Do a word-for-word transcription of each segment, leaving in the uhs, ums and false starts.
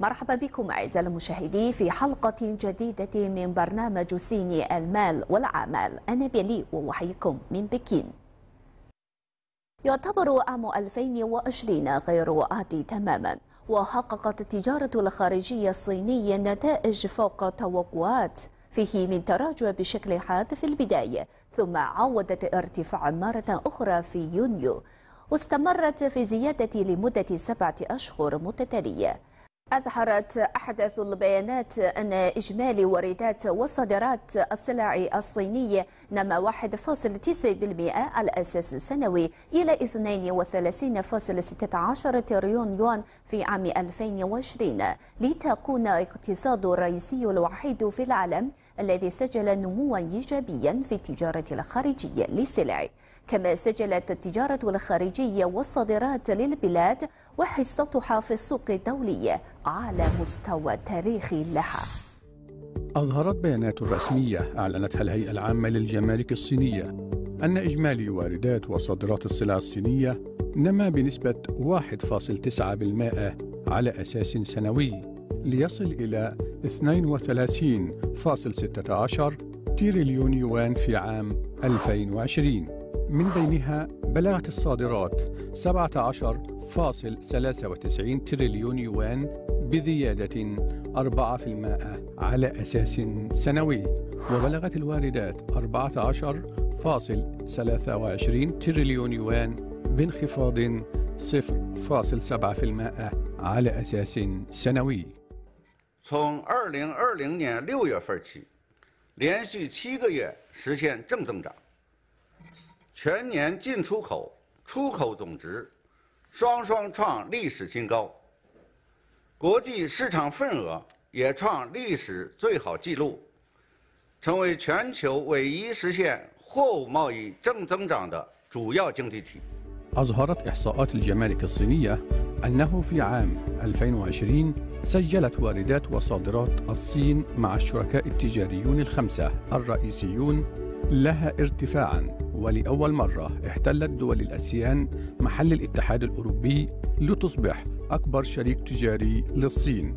مرحبا بكم أعزائي المشاهدين في حلقة جديدة من برنامج صيني المال والأعمال. أنا بيلي وأحييكم من بكين. يعتبر عام ألفين وعشرين غير عادي تماما، وحققت التجارة الخارجية الصينية نتائج فوق التوقعات، فيه من تراجع بشكل حاد في البداية ثم عودت ارتفاع مرة أخرى في يونيو، واستمرت في زيادة لمدة سبعة أشهر متتالية. أظهرت أحدث البيانات أن إجمالي واردات وصادرات السلع الصينية نما واحد فاصلة تسعة بالمئة على أساس سنوي إلى اثنين وثلاثين فاصلة ستة عشر تريليون يوان في عام ألفين وعشرين، لتكون الاقتصاد الرئيسي الوحيد في العالم الذي سجل نموا إيجابيا في التجارة الخارجية للسلع. كما سجلت التجارة الخارجية والصادرات للبلاد وحصتها في السوق الدولية على مستوى تاريخي لها. أظهرت بيانات رسمية أعلنتها الهيئة العامة للجمارك الصينية أن إجمالي واردات وصادرات السلع الصينية نما بنسبة واحد فاصلة تسعة بالمئة على أساس سنوي ليصل إلى اثنين وثلاثين فاصلة ستة عشر تريليون يوان في عام ألفين وعشرين، من بينها بلغت الصادرات سبعة عشر فاصلة ثلاثة وتسعين تريليون يوان بزيادة أربعة بالمئة على أساس سنوي، وبلغت الواردات أربعة عشر فاصلة ثلاثة وعشرين تريليون يوان بانخفاض صفر فاصلة سبعة بالمئة على أساس سنوي. من ألفين وعشرين起，连续七个月实现正增长。 全年进出口、出口总值双双创历史新高，国际市场份额也创历史最好纪录，成为全球唯一实现货物贸易正增长的主要经济体。أظهرت إحصاءات الجمارك الصينية أنه في عام ألفين وعشرين سجلت واردات وصادرات الصين مع الشركاء التجاريون الخمسة الرئيسيون لها ارتفاعاً، ولأول مرة احتلت دول الأسيان محل الاتحاد الأوروبي لتصبح أكبر شريك تجاري للصين.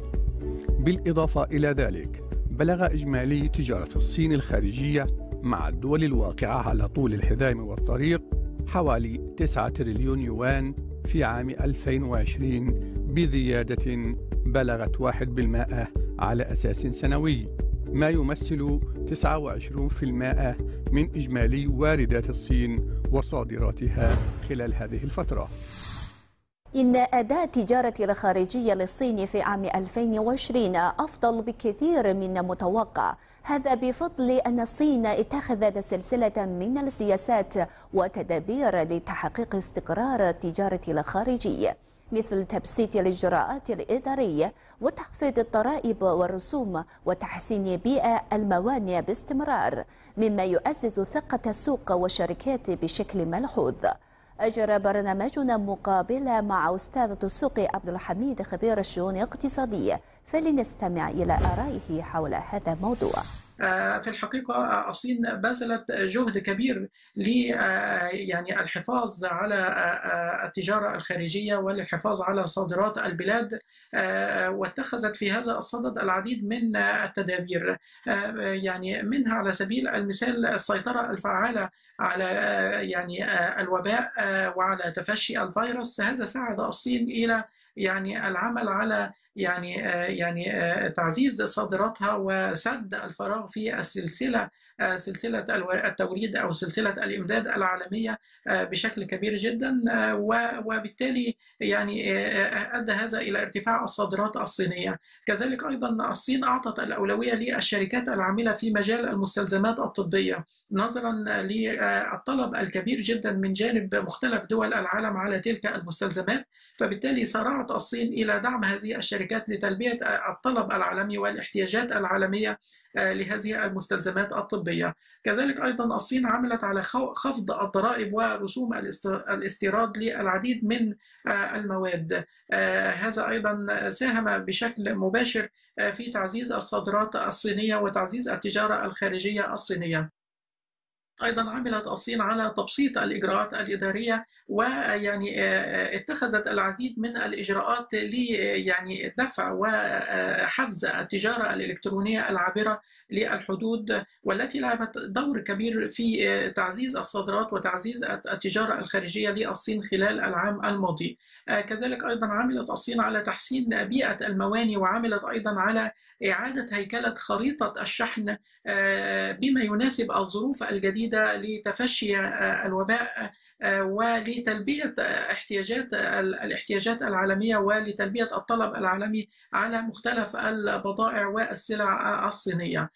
بالإضافة إلى ذلك، بلغ إجمالي تجارة الصين الخارجية مع الدول الواقعة على طول الحزام والطريق حوالي تسعة تريليون يوان في عام ألفين وعشرين بزيادة بلغت واحد بالمئة على أساس سنوي، ما يمثل تسعة وعشرين بالمئة من إجمالي واردات الصين وصادراتها خلال هذه الفترة. إن أداء التجارة الخارجية للصين في عام ألفين وعشرين أفضل بكثير من متوقع، هذا بفضل أن الصين اتخذت سلسلة من السياسات وتدابير لتحقيق استقرار التجارة الخارجية، مثل تبسيط الإجراءات الإدارية وتخفيض الضرائب والرسوم وتحسين بيئة الموانع باستمرار، مما يعزز ثقة السوق والشركات بشكل ملحوظ. أجرى برنامجنا مقابلة مع أستاذ الدسوقي عبد الحميد خبير الشؤون الاقتصادية، فلنستمع إلى آرائه حول هذا الموضوع. في الحقيقة الصين بذلت جهد كبير ل يعني الحفاظ على التجارة الخارجية والحفاظ على صادرات البلاد، واتخذت في هذا الصدد العديد من التدابير، يعني منها على سبيل المثال السيطرة الفعالة على يعني الوباء وعلى تفشي الفيروس. هذا ساعد الصين إلى يعني العمل على يعني يعني تعزيز صادراتها وسد الفراغ في السلسله سلسله التوريد او سلسله الامداد العالميه بشكل كبير جدا، وبالتالي يعني ادى هذا الى ارتفاع الصادرات الصينيه. كذلك ايضا الصين اعطت الاولويه للشركات العامله في مجال المستلزمات الطبيه نظرا للطلب الكبير جدا من جانب مختلف دول العالم على تلك المستلزمات، فبالتالي سارعت الصين الى دعم هذه الشركات لتلبية الطلب العالمي والاحتياجات العالمية لهذه المستلزمات الطبية. كذلك أيضا الصين عملت على خفض الضرائب ورسوم الاستيراد للعديد من المواد، هذا أيضا ساهم بشكل مباشر في تعزيز الصادرات الصينية وتعزيز التجارة الخارجية الصينية. أيضا عملت الصين على تبسيط الإجراءات الإدارية، ويعني اتخذت العديد من الإجراءات ليعني دفع وحفز التجارة الإلكترونية العابرة للحدود، والتي لعبت دور كبير في تعزيز الصادرات وتعزيز التجارة الخارجية للصين خلال العام الماضي. كذلك أيضا عملت الصين على تحسين بيئة المواني، وعملت أيضا على إعادة هيكلة خريطة الشحن بما يناسب الظروف الجديدة لتفشي الوباء ولتلبية احتياجات الاحتياجات العالمية ولتلبية الطلب العالمي على مختلف البضائع والسلع الصينية.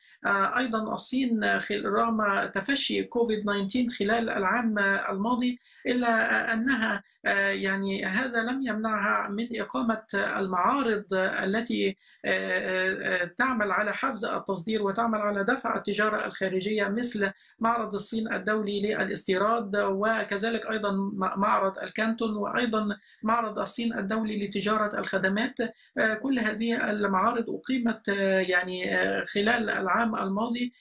أيضا الصين رغم تفشي كوفيد تسعة عشر خلال العام الماضي، إلا أنها يعني هذا لم يمنعها من إقامة المعارض التي تعمل على حفز التصدير وتعمل على دفع التجارة الخارجية، مثل معرض الصين الدولي للاستيراد، وكذلك أيضا معرض الكانتون، وأيضا معرض الصين الدولي لتجارة الخدمات. كل هذه المعارض أقيمت يعني خلال العام الماضي،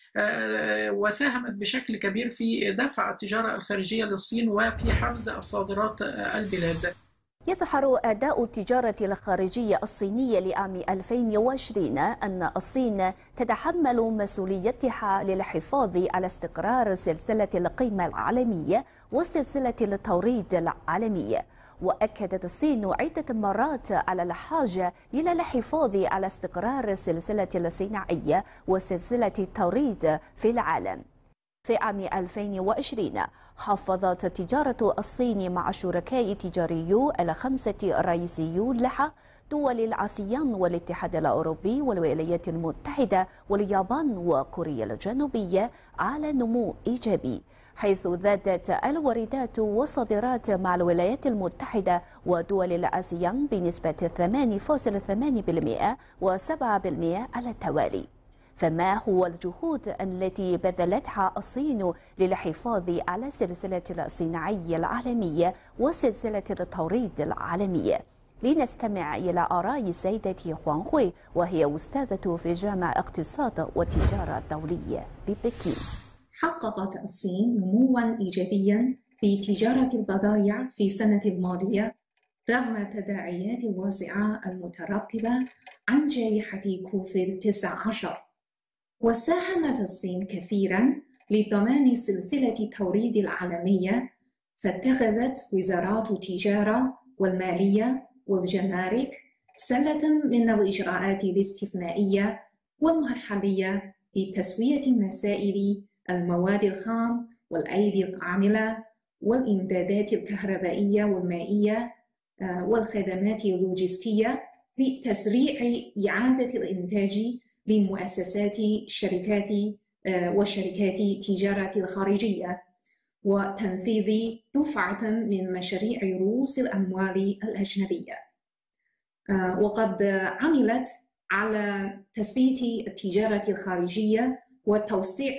وساهمت بشكل كبير في دفع التجارة الخارجية للصين وفي حفز الصادرات البلاد. يتحرى أداء التجارة الخارجية الصينية لعام ألفين وعشرين أن الصين تتحمل مسؤوليتها للحفاظ على استقرار سلسلة القيمة العالمية وسلسلة التوريد العالمية. وأكدت الصين عدة مرات على الحاجة إلى الحفاظ على استقرار السلسلة الصناعية وسلسلة التوريد في العالم. في عام ألفين وعشرين حافظت تجارة الصين مع شركاء تجاريو الخمسة الرئيسيو لها دول الآسيان والاتحاد الأوروبي والولايات المتحدة واليابان وكوريا الجنوبية على نمو إيجابي، حيث زادت الواردات والصادرات مع الولايات المتحدة ودول الآسيان بنسبة ثمانية فاصلة ثمانية بالمئة وسبعة بالمئة على التوالي. فما هو الجهود التي بذلتها الصين للحفاظ على السلسلة الصناعية العالمية وسلسلة التوريد العالمية؟ لنستمع إلى آراء السيدة هوانغ هوي، وهي أستاذة في جامعة اقتصاد وتجارة دولية ببكين. حققت الصين نمواً إيجابياً في تجارة البضائع في السنة الماضية رغم التداعيات الواسعة المترتبة عن جائحة كوفيد تسعة عشر، وساهمت الصين كثيراً لضمان سلسلة التوريد العالمية، فاتخذت وزارات التجارة والمالية والجمارك سلة من الإجراءات الاستثنائية والمرحلية لتسوية مسائل المواد الخام والأيدي العاملة والإمدادات الكهربائية والمائية والخدمات اللوجستية لتسريع إعادة الإنتاج لمؤسسات الشركات وشركات التجارة الخارجية، وتنفيذ دفعة من مشاريع رؤوس الأموال الأجنبية. وقد عملت على تثبيت التجارة الخارجية وتوسيع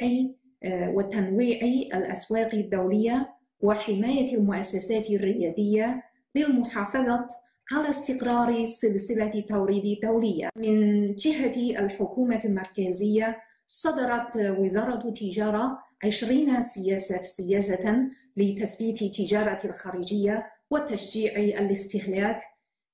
وتنويع الأسواق الدولية وحماية المؤسسات الريادية للمحافظة على استقرار سلسلة التوريد الدولية. من جهة الحكومة المركزية صدرت وزارة التجارة عشرين سياسة سياسة لتثبيت التجارة الخارجية وتشجيع الاستهلاك،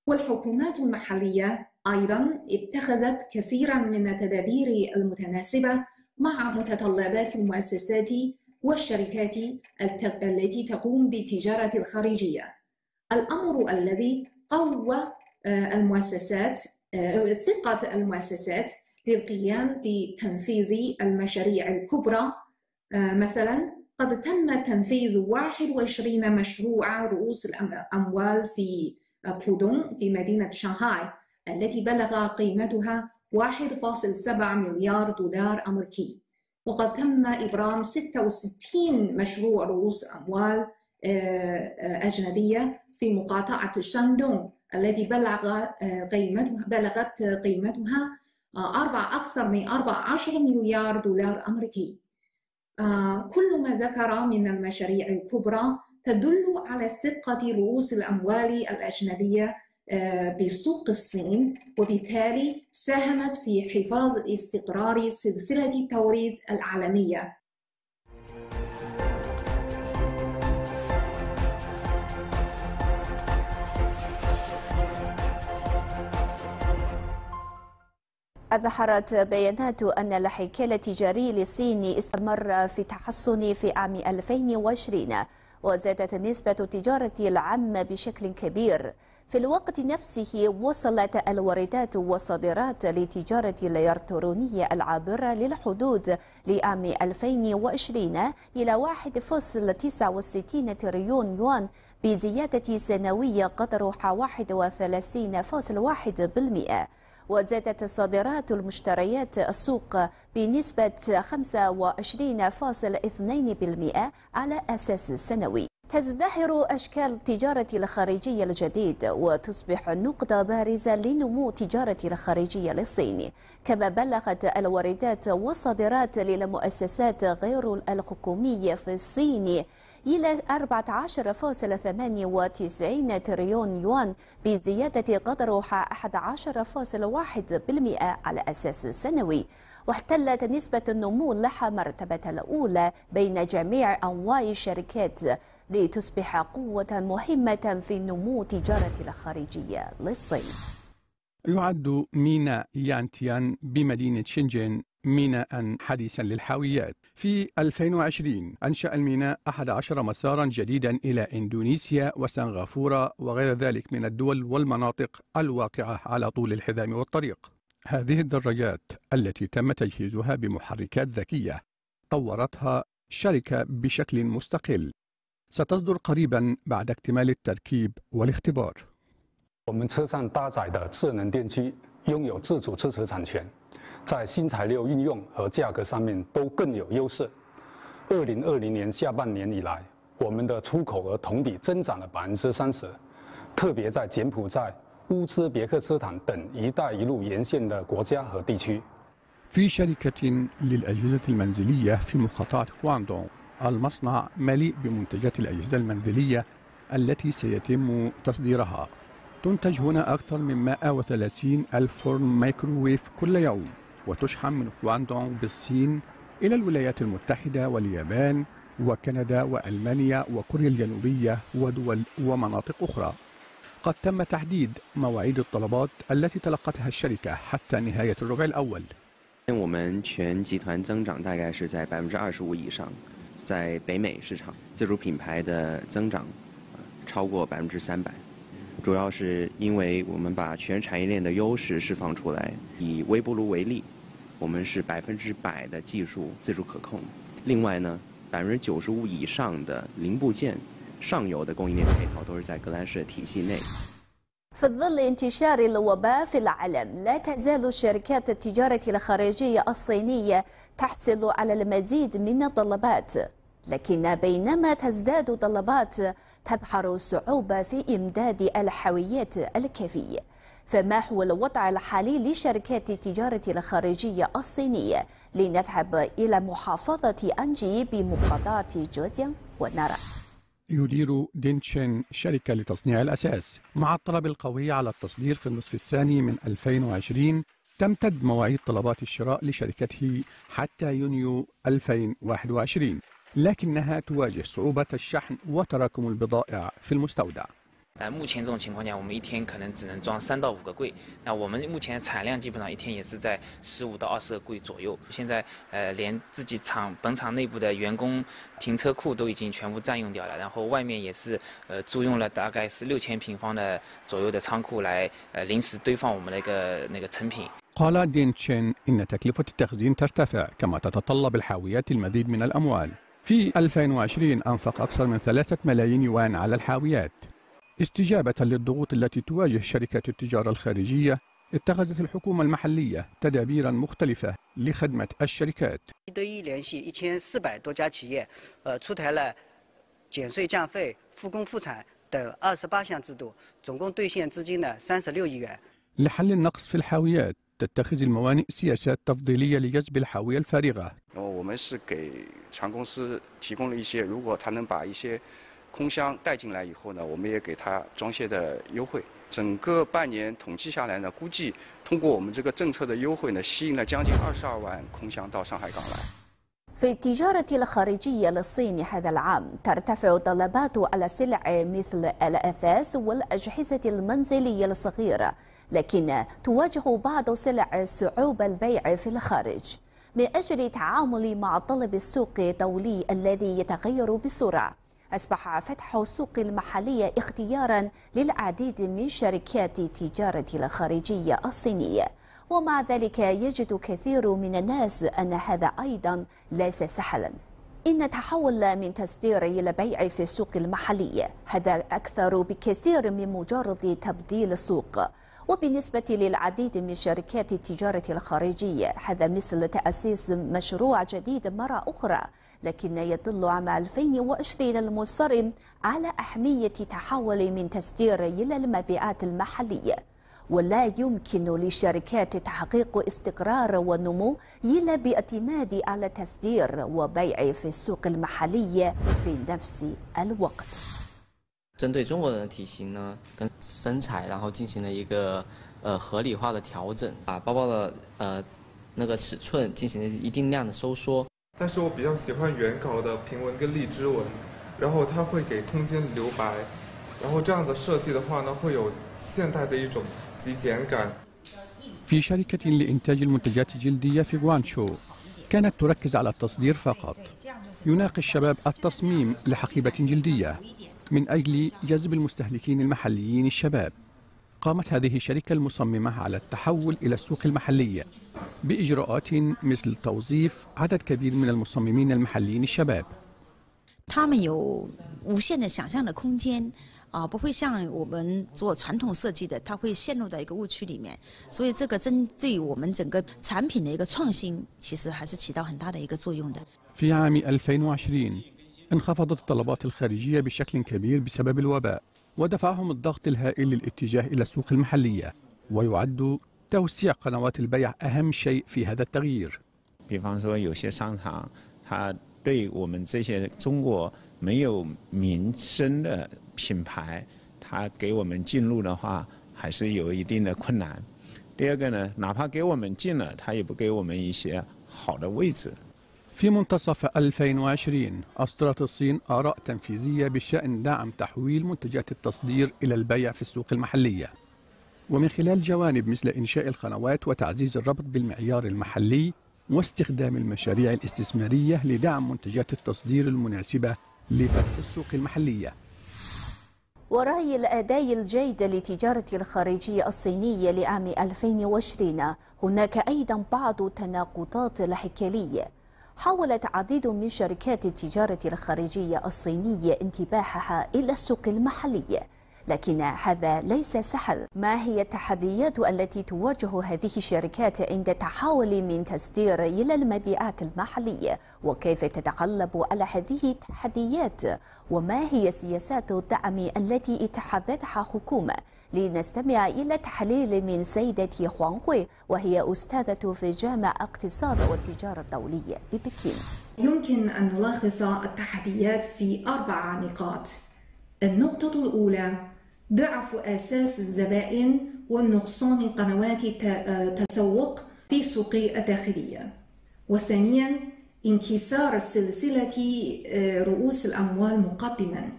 والحكومات المحلية أيضا اتخذت كثيرا من التدابير المتناسبة مع متطلبات المؤسسات والشركات التي تقوم بالتجارة الخارجية. الأمر الذي قوى المؤسسات ثقة المؤسسات للقيام بتنفيذ المشاريع الكبرى. مثلا قد تم تنفيذ واحد وعشرين مشروع رؤوس الأموال في بودون بمدينة شنغهاي التي بلغ قيمتها واحد فاصلة سبعة مليار دولار أمريكي، وقد تم إبرام ستة وستين مشروع رؤوس أموال أجنبية في مقاطعة شاندونغ التي بلغ قيمتها بلغت قيمتها أربع أكثر من أربعة عشر مليار دولار أمريكي. كل ما ذكر من المشاريع الكبرى تدل على ثقة رؤوس الأموال الأجنبية بسوق الصين، وبالتالي ساهمت في حفاظ استقرار سلسلة التوريد العالمية. أظهرت بيانات أن الحكاية التجاري للصين استمر في تحسن في عام ألفين وعشرين، وزادت نسبة التجارة العامة بشكل كبير. في الوقت نفسه وصلت الواردات والصادرات للتجارة الإلكترونية العابرة للحدود لعام ألفين وعشرين إلى واحد فاصل تسعة وستين تريليون يوان، بزيادة سنوية قدرها واحد وثلاثين فاصل واحد بالمئة. وزادت صادرات المشتريات السوق بنسبة خمسة وعشرين فاصل اثنين بالمئة على أساس سنوي. تزدهر أشكال التجارة الخارجية الجديد، وتصبح نقطة بارزة لنمو التجارة الخارجية للصين. كما بلغت الواردات والصادرات للمؤسسات غير الحكومية في الصين إلى أربعة عشر فاصل ثمانية وتسعين تريليون يوان، بزيادة قدرها أحد عشر فاصل واحد بالمئة على أساس سنوي. واحتلت نسبة النمو لها مرتبة الأولى بين جميع أنواع الشركات، لتصبح قوة مهمة في نمو التجارة الخارجية للصين. يعد ميناء يان تيان بمدينة شنجن ميناء حديثا للحاويات. في ألفين وعشرين أنشأ الميناء أحد عشر مسارا جديدا إلى إندونيسيا وسنغافورة وغير ذلك من الدول والمناطق الواقعة على طول الحزام والطريق. هذه الدراجات التي تم تجهيزها بمحركات ذكية طورتها شركة بشكل مستقل، ستصدر قريبا بعد اكتمال التركيب والاختبار. في شركة للأجهزة المنزلية في مقاطعة غوانغدونغ، المصنع مليء بمنتجات الأجهزة المنزلية التي سيتم تصديرها. تنتج هنا أكثر من مئة وثلاثين ألف فرن مايكروويف كل يوم، وتشحن من غوانغدونغ بالصين إلى الولايات المتحدة واليابان وكندا وألمانيا وكوريا الجنوبية ودول ومناطق أخرى. قد تم تحديد مواعيد الطلبات التي تلقتها الشركة حتى نهاية الربع الأول. في ظل انتشار الوباء في العالم، لا تزال شركات التجارة الخارجية الصينية تحصل على المزيد من الطلبات، لكن بينما تزداد طلبات تظهر صعوبة في إمداد الحاويات الكافية. فما هو الوضع الحالي لشركات التجارة الخارجية الصينية؟ لنذهب إلى محافظة أنجي بمقاطعة جوجيانغ ونرى. يدير دينشين شركة لتصنيع الأساس. مع الطلب القوي على التصدير في النصف الثاني من ألفين وعشرين، تمتد مواعيد طلبات الشراء لشركته حتى يونيو ألفين وواحد وعشرين، لكنها تواجه صعوبة الشحن وتراكم البضائع في المستودع. قال دينشين إن تكلفة التخزين ترتفع، كما تتطلب الحاويات المزيد من الأموال. في ألفين وعشرين أنفق أكثر من ثلاثة ملايين يوان على الحاويات. استجابة للضغوط التي تواجه شركات التجارة الخارجية، اتخذت الحكومة المحلية تدابيرا مختلفة لخدمة الشركات. لحل النقص في الحاويات، تتخذ الموانئ سياسات تفضيلية لجذب الحاوية الفارغة. في التجارة الخارجية للصين هذا العام ترتفع طلبات على سلع مثل الأثاث والأجهزة المنزلية الصغيرة، لكن تواجه بعض السلع صعوبة البيع في الخارج من أجل التعامل مع طلب السوق الدولي الذي يتغير بسرعة. أصبح فتح السوق المحلية اختيارا للعديد من شركات التجارة الخارجية الصينية، ومع ذلك يجد كثير من الناس أن هذا أيضا ليس سهلا. إن التحول من تصدير إلى بيع في السوق المحلية هذا أكثر بكثير من مجرد تبديل السوق، وبالنسبة للعديد من شركات التجارة الخارجية هذا مثل تأسيس مشروع جديد مرة أخرى، لكن يدل عام ألفين وعشرين المنصرم على أهمية تحول من تصدير إلى المبيعات المحلية، ولا يمكن للشركات تحقيق استقرار والنمو إلا باعتماد على تصدير وبيع في السوق المحلية في نفس الوقت. 针对中国人的体型呢，跟身材，然后进行了一个呃合理化的调整，把包包的呃那个尺寸进行了一定量的收缩。但是我比较喜欢圆稿的平纹跟荔枝纹，然后它会给空间留白，然后这样的设计的话呢，会有现代的一种极简感。في شركة لإنتاج المنتجات الجلدية في غوانشو كانت تركز على التصدير فقط. يناقش الشباب التصميم لحقيبة جلدية من أجل جذب المستهلكين المحليين الشباب. قامت هذه الشركة المصممة على التحول إلى السوق المحلية بإجراءات مثل توظيف عدد كبير من المصممين المحليين الشباب. 他们有无限的想象的空间啊，不会像我们做传统设计的，它会陷入到一个误区里面。所以这个针对我们整个产品的一个创新，其实还是起到很大的一个作用的。في عام ألفين وعشرين انخفضت الطلبات الخارجية بشكل كبير بسبب الوباء، ودفعهم الضغط الهائل للاتجاه إلى السوق المحلية، ويعد توسيع قنوات البيع أهم شيء في هذا التغيير. 比方说有些商场它对我们这些中国没有名声的品牌，它给我们进入的话，还是有一定的困难。第二个呢，哪怕给我们进了，它也不给我们一些好的位置。في منتصف ألفين وعشرين أصدرت الصين آراء تنفيذية بشأن دعم تحويل منتجات التصدير إلى البيع في السوق المحلية، ومن خلال جوانب مثل إنشاء القنوات وتعزيز الربط بالمعيار المحلي واستخدام المشاريع الاستثمارية لدعم منتجات التصدير المناسبة لفتح السوق المحلية. ورأي الأداء الجيد للتجارة الخارجية الصينية لعام ألفين وعشرين هناك أيضا بعض التناقضات الهيكلية. حاولت عديد من شركات التجارة الخارجية الصينية انتباهها إلى السوق المحلية، لكن هذا ليس سهل. ما هي التحديات التي تواجه هذه الشركات عند التحول من تصدير إلى المبيعات المحلية، وكيف تتغلب على هذه التحديات، وما هي سياسات الدعم التي اتخذتها الحكومة؟ لنستمع إلى تحليل من سيدة هوانغ هوي، وهي أستاذة في جامعة اقتصاد والتجارة الدولية ببكين. يمكن أن نلخص التحديات في أربع نقاط. النقطة الأولى ضعف أساس الزبائن ونقصان قنوات التسوق في السوق الداخلية. وثانيا انكسار سلسلة رؤوس الأموال مقدما،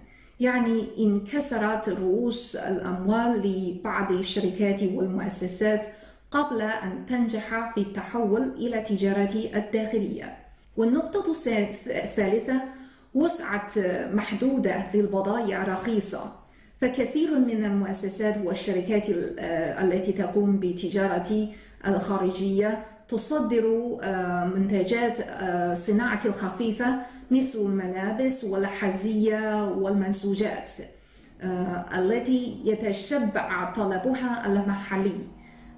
يعني انكسرت رؤوس الأموال لبعض الشركات والمؤسسات قبل أن تنجح في التحول إلى التجارة الداخلية. والنقطة الثالثة وسعة محدودة للبضائع رخيصة، فكثير من المؤسسات والشركات التي تقوم بتجارة الخارجية تصدر منتجات صناعة الخفيفة مثل الملابس والحذية والمنسوجات التي يتشبع طلبها المحلي،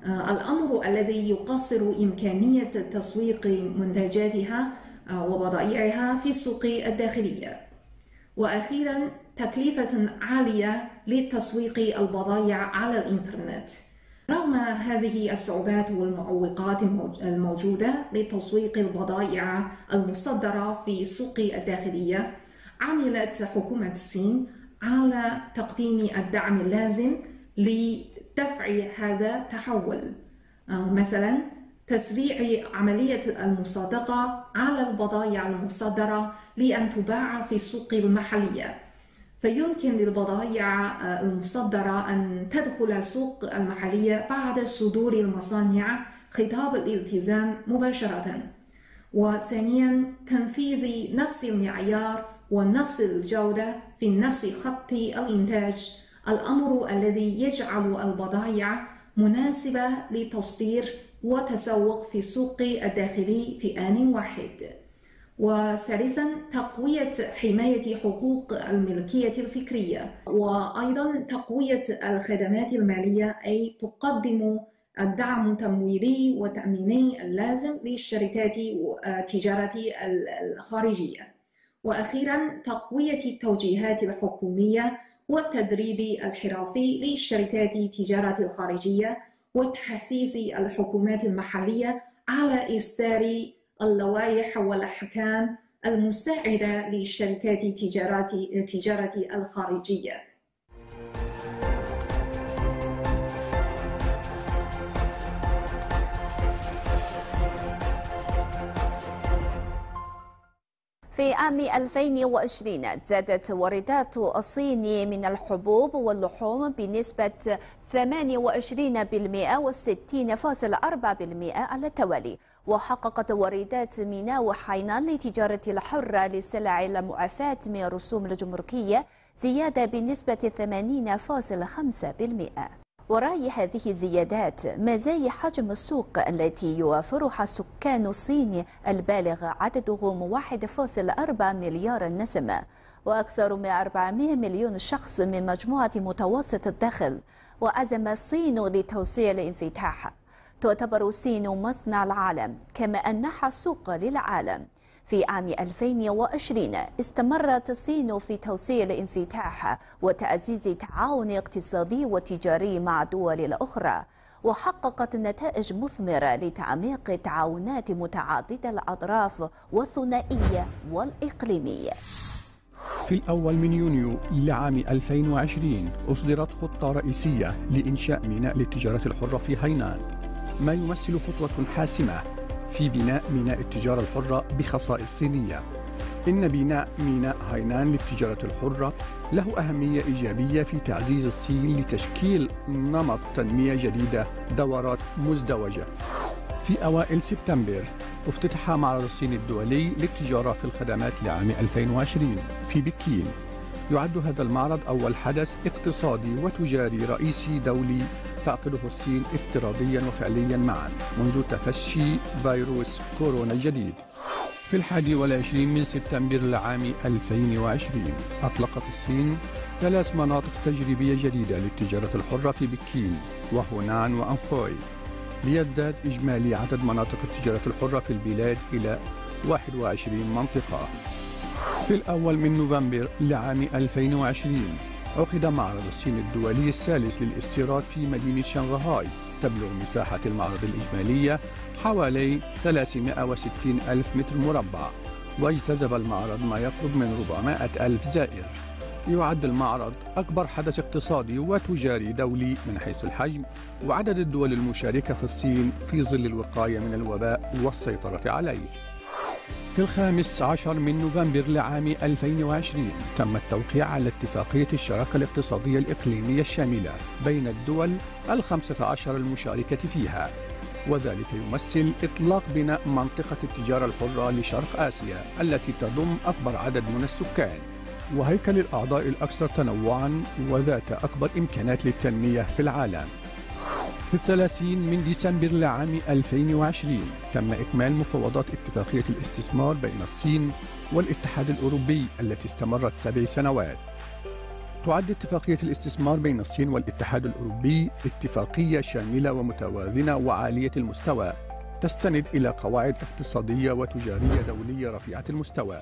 الأمر الذي يقصر إمكانية تسويق منتجاتها وبضائعها في السوق الداخلية. وأخيرا تكلفة عالية لتسويق البضائع على الإنترنت. رغم هذه الصعوبات والمعوقات الموجودة لتسويق البضائع المصدرة في السوق الداخلية، عملت حكومة الصين على تقديم الدعم اللازم لدفع هذا التحول. مثلا تسريع عملية المصادقة على البضائع المصدرة لأن تباع في السوق المحلية. فيمكن للبضائع المصدرة أن تدخل السوق المحلية بعد صدور المصانع خطاب الالتزام مباشرة. وثانياً تنفيذ نفس المعيار ونفس الجودة في نفس خط الإنتاج، الأمر الذي يجعل البضائع مناسبة لتصدير وتسوق في السوق الداخلي في آن واحد. وثالثاً تقوية حماية حقوق الملكية الفكرية، وأيضاً تقوية الخدمات المالية، أي تقدم الدعم التمويلي والتأميني اللازم للشركات والتجارة الخارجية. وأخيراً تقوية التوجيهات الحكومية والتدريب الحرفي للشركات التجارة الخارجية، وتحسيس الحكومات المحلية على إصدار اللوائح والأحكام المساعدة للشركات التجارة الخارجية. في عام ألفين وعشرين زادت واردات الصين من الحبوب واللحوم بنسبة ثمانية وعشرين بالمئة وستين فاصلة أربعة بالمئة على التوالي، وحققت واردات ميناء وحاينان للتجارة الحرة للسلع المعفاة من الرسوم الجمركية زيادة بنسبة ثمانين فاصلة خمسة بالمئة. وراء هذه الزيادات مزايا حجم السوق التي يوافرها سكان الصين البالغ عددهم واحد فاصل أربعة مليار نسمة، وأكثر من أربعمئة مليون شخص من مجموعة متوسط الدخل. وأزم الصين لتوسيع الانفتاح. تعتبر الصين مصنع العالم كما أنها السوق للعالم. في عام ألفين وعشرين استمرت الصين في توسيع الانفتاح وتعزيز التعاون الاقتصادي والتجاري مع الدول الأخرى، وحققت نتائج مثمرة لتعميق تعاونات متعددة الأطراف والثنائية والإقليمية. في الأول من يونيو لعام ألفين وعشرين أصدرت خطة رئيسية لإنشاء ميناء للتجارة الحرة في هاينان، ما يمثل خطوة حاسمة في بناء ميناء التجارة الحرة بخصائص صينية. إن بناء ميناء هاينان للتجارة الحرة له أهمية إيجابية في تعزيز الصين لتشكيل نمط تنمية جديدة، دورات مزدوجة. في أوائل سبتمبر افتتح معرض الصين الدولي للتجارة في الخدمات لعام ألفين وعشرين في بكين. يعد هذا المعرض أول حدث اقتصادي وتجاري رئيسي دولي تعقده الصين افتراضيا وفعليا معا منذ تفشي فيروس كورونا الجديد. في الحادي والعشرين من سبتمبر لعام ألفين وعشرين أطلقت الصين ثلاث مناطق تجريبية جديدة للتجارة الحرة في بكين وهونان وأنخوي، ليزداد إجمالي عدد مناطق التجارة الحرة في البلاد إلى واحد وعشرين منطقة. في الأول من نوفمبر لعام ألفين وعشرين عقد معرض الصين الدولي الثالث للاستيراد في مدينة شنغهاي. تبلغ مساحة المعرض الإجمالية حوالي ثلاثمئة وستين ألف متر مربع، واجتذب المعرض ما يقرب من أربعمئة ألف زائر. يعد المعرض أكبر حدث اقتصادي وتجاري دولي من حيث الحجم وعدد الدول المشاركة في الصين في ظل الوقاية من الوباء والسيطرة عليه. في الخامس عشر من نوفمبر لعام ألفين وعشرين تم التوقيع على اتفاقية الشراكة الاقتصادية الإقليمية الشاملة بين الدول الخمسة عشر المشاركة فيها، وذلك يمثل إطلاق بناء منطقة التجارة الحرة لشرق آسيا التي تضم أكبر عدد من السكان وهيكل الأعضاء الأكثر تنوعاً وذات أكبر إمكانات للتنمية في العالم. في الثلاثين من ديسمبر لعام ألفين وعشرين تم إكمال مفاوضات اتفاقية الاستثمار بين الصين والاتحاد الأوروبي التي استمرت سبع سنوات. تعد اتفاقية الاستثمار بين الصين والاتحاد الأوروبي اتفاقية شاملة ومتوازنة وعالية المستوى، تستند إلى قواعد اقتصادية وتجارية دولية رفيعة المستوى.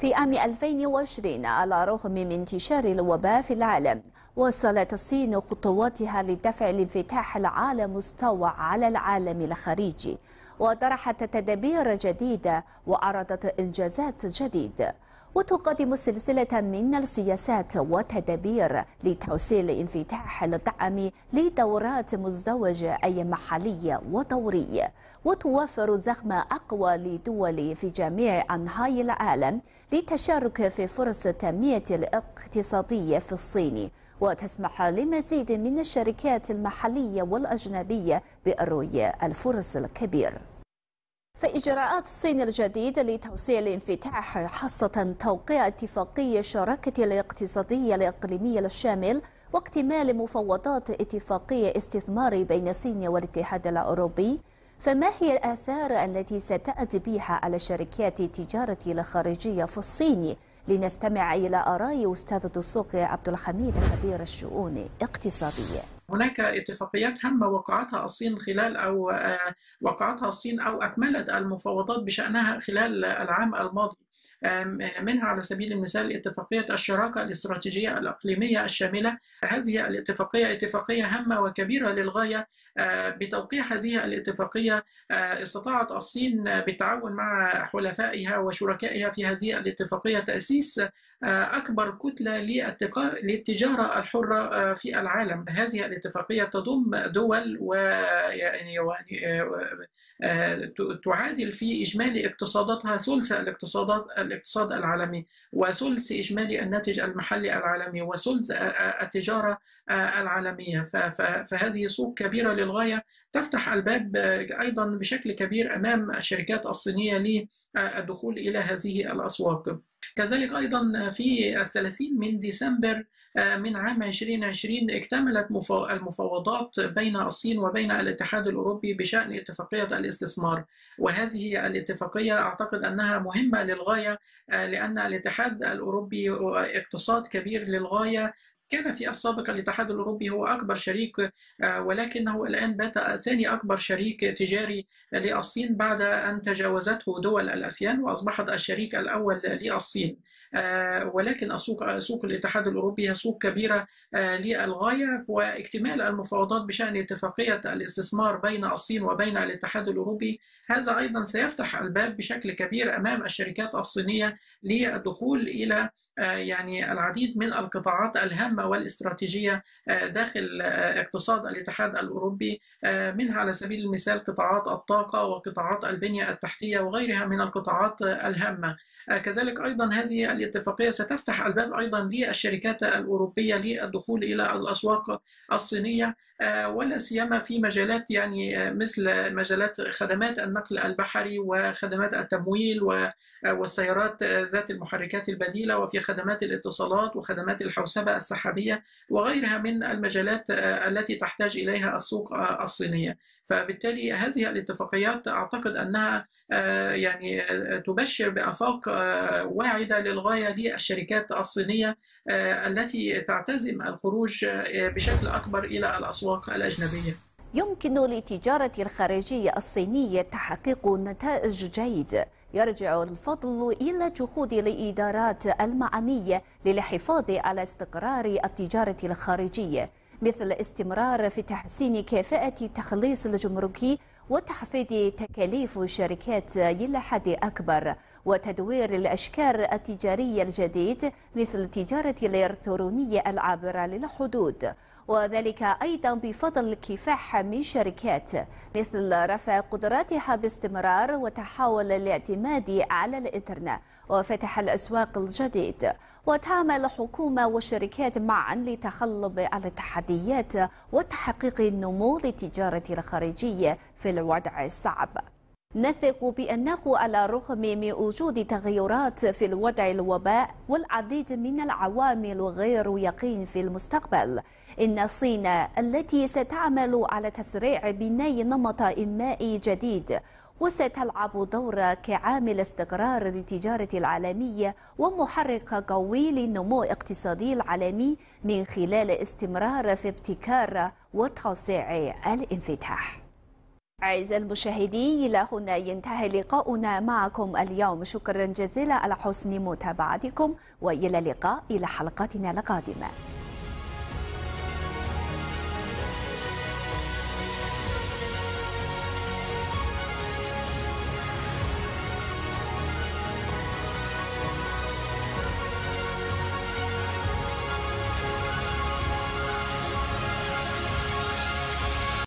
في عام ألفين وعشرين على الرغم من انتشار الوباء في العالم، وصلت الصين خطواتها لدفع الانفتاح على مستوى على العالم الخارجي، وطرحت تدابير جديدة وعرضت إنجازات جديدة. وتقدم سلسلة من السياسات والتدابير لتوسيع انفتاح الدعم لدورات مزدوج أي محلي ودوري، وتوفر زخمة أقوى لدول في جميع أنحاء العالم للتشارك في فرص التنمية الاقتصادية في الصين، وتسمح لمزيد من الشركات المحلية والأجنبية برؤية الفرص الكبير. فإجراءات الصين الجديدة لتوسيع الانفتاح، خاصة توقيع اتفاقية الشراكة الاقتصادية الإقليمية الشامل واكتمال مفاوضات اتفاقية استثمار بين الصين والاتحاد الأوروبي، فما هي الآثار التي ستأتي بها على شركات التجارة الخارجية في الصين؟ لنستمع إلى آراء أستاذ الدسوقي عبد الحميد خبير الشؤون الاقتصادية. هناك اتفاقيات هامة وقعتها الصين خلال أو وقعتها الصين أو أكملت المفاوضات بشأنها خلال العام الماضي، منها على سبيل المثال اتفاقية الشراكة الاستراتيجية الإقليمية الشاملة. هذه الاتفاقية اتفاقية هامة وكبيرة للغاية. بتوقيع هذه الاتفاقية استطاعت الصين بالتعاون مع حلفائها وشركائها في هذه الاتفاقية تأسيس أكبر كتلة للتجارة الحرة في العالم. هذه الاتفاقية تضم دول ويعني تعادل في إجمالي اقتصاداتها ثلث الاقتصادات الاقتصاد العالمي، وثلث إجمالي الناتج المحلي العالمي، وثلث التجارة العالمية. فهذه سوق كبيرة للغاية تفتح الباب أيضا بشكل كبير أمام الشركات الصينية للدخول إلى هذه الأسواق. كذلك أيضا في الثلاثين من ديسمبر من عام ألفين وعشرين اكتملت المفاوضات بين الصين وبين الاتحاد الأوروبي بشأن اتفاقية الاستثمار، وهذه الاتفاقية أعتقد أنها مهمة للغاية لأن الاتحاد الأوروبي اقتصاد كبير للغاية. كان في السابق الاتحاد الأوروبي هو أكبر شريك، ولكنه الآن بات ثاني أكبر شريك تجاري للصين بعد أن تجاوزته دول الأسيان وأصبحت الشريك الأول للصين. ولكن سوق سوق الاتحاد الأوروبي هي سوق كبيرة للغاية، واكتمال المفاوضات بشأن اتفاقية الاستثمار بين الصين وبين الاتحاد الأوروبي هذا أيضا سيفتح الباب بشكل كبير أمام الشركات الصينية للدخول إلى يعني العديد من القطاعات الهامة والاستراتيجية داخل اقتصاد الاتحاد الأوروبي، منها على سبيل المثال قطاعات الطاقة وقطاعات البنية التحتية وغيرها من القطاعات الهامة. كذلك أيضا هذه الاتفاقية ستفتح الباب أيضا للشركات الأوروبية للدخول إلى الأسواق الصينية، ولا سيما في مجالات يعني مثل مجالات خدمات النقل البحري وخدمات التمويل والسيارات ذات المحركات البديلة، وفي خدمات الاتصالات وخدمات الحوسبة السحابية وغيرها من المجالات التي تحتاج إليها السوق الصينية. فبالتالي هذه الاتفاقيات أعتقد أنها يعني تبشر بآفاق واعدة للغاية للشركات الصينية التي تعتزم الخروج بشكل أكبر إلى الأسواق الأجنبية. يمكن للتجارة الخارجية الصينية تحقيق نتائج جيدة، يرجع الفضل إلى جهود الإدارات المعنية للحفاظ على استقرار التجارة الخارجية، مثل استمرار في تحسين كفاءة التخليص الجمركي وتحفيز تكاليف الشركات إلى حد أكبر، وتدوير الأشكال التجارية الجديدة مثل التجارة الإلكترونية العابرة للحدود، وذلك أيضا بفضل الكفاح من شركات مثل رفع قدراتها باستمرار وتحاول الاعتماد على الإنترنت وفتح الأسواق الجديد. وتعمل الحكومة والشركات معا لتغلب على التحديات وتحقيق النمو للتجارة الخارجية في الوضع الصعب. نثق بأنه على الرغم من وجود تغيرات في الوضع الوباء والعديد من العوامل غير يقين في المستقبل، إن الصين التي ستعمل على تسريع بناء نمط إنمائي جديد وستلعب دور كعامل استقرار للتجارة العالمية ومحرك قوي للنمو الاقتصادي العالمي من خلال استمرار في ابتكار وتوسيع الانفتاح. أعزائي المشاهدين، إلى هنا ينتهي لقاؤنا معكم اليوم. شكرا جزيلا على حسن متابعتكم، وإلى اللقاء إلى حلقاتنا القادمة.